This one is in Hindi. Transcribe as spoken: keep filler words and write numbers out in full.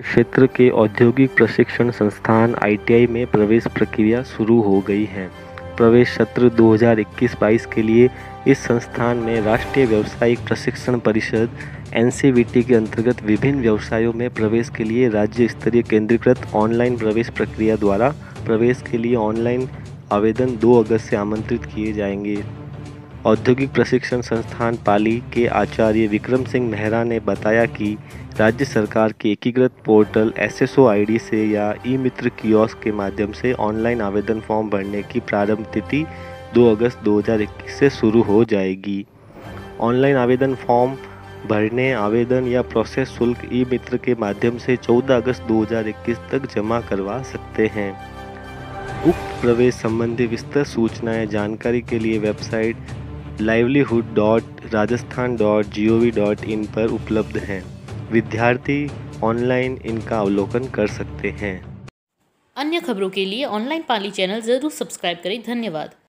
क्षेत्र के औद्योगिक प्रशिक्षण संस्थान आई टी आई में प्रवेश प्रक्रिया शुरू हो गई है। प्रवेश सत्र दो हज़ार इक्कीस बाईस के लिए इस संस्थान में राष्ट्रीय व्यावसायिक प्रशिक्षण परिषद एन सी वी टी के अंतर्गत विभिन्न व्यवसायों में प्रवेश के लिए राज्य स्तरीय केंद्रीकृत ऑनलाइन प्रवेश प्रक्रिया द्वारा प्रवेश के लिए ऑनलाइन आवेदन दो अगस्त से आमंत्रित किए जाएंगे। औद्योगिक प्रशिक्षण संस्थान पाली के आचार्य विक्रम सिंह मेहरा ने बताया कि राज्य सरकार के एकीकृत portal S S O I D से या ई मित्र कियोस्क के माध्यम से ऑनलाइन आवेदन फॉर्म भरने की प्रारंभ तिथि दो अगस्त दो हज़ार इक्कीस से शुरू हो जाएगी। ऑनलाइन आवेदन फॉर्म भरने, आवेदन या प्रोसेस शुल्क ई मित्र के माध्यम से चौदह अगस्त दो हज़ार इक्कीस तक जमा करवा सकते हैं। उक्त प्रवेश संबंधी विस्तृत सूचनाएँ जानकारी के लिए website livelihood dot Rajasthan dot G O V dot in पर उपलब्ध हैं। विद्यार्थी ऑनलाइन इनका अवलोकन कर सकते हैं। अन्य खबरों के लिए ऑनलाइन पाली चैनल जरूर सब्सक्राइब करें। धन्यवाद।